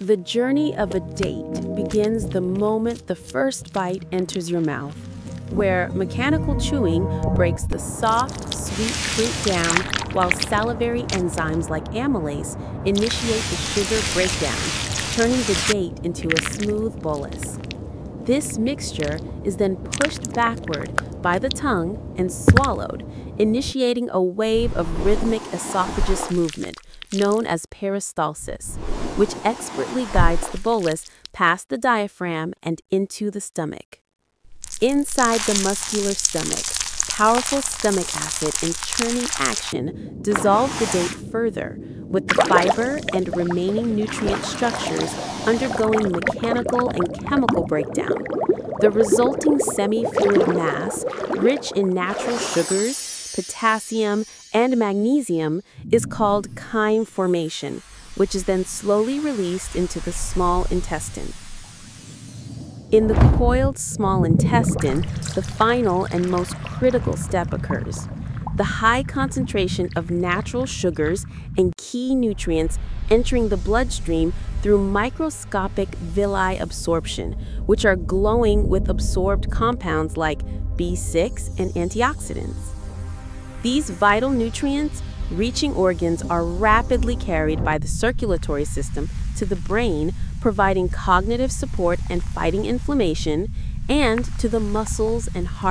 The journey of a date begins the moment the first bite enters your mouth, where mechanical chewing breaks the soft, sweet fruit down while salivary enzymes like amylase initiate the sugar breakdown, turning the date into a smooth bolus. This mixture is then pushed backward by the tongue and swallowed, initiating a wave of rhythmic esophagus movement known as peristalsis, which expertly guides the bolus past the diaphragm and into the stomach. Inside the muscular stomach, powerful stomach acid and churning action dissolve the date further, with the fiber and remaining nutrient structures undergoing mechanical and chemical breakdown. The resulting semi-fluid mass, rich in natural sugars, potassium, and magnesium, is called chyme formation, which is then slowly released into the small intestine. In the coiled small intestine, the final and most critical step occurs. The high concentration of natural sugars and key nutrients entering the bloodstream through microscopic villi absorption, which are glowing with absorbed compounds like B6 and antioxidants. These vital nutrients reaching organs are rapidly carried by the circulatory system to the brain, providing cognitive support and fighting inflammation, and to the muscles and heart.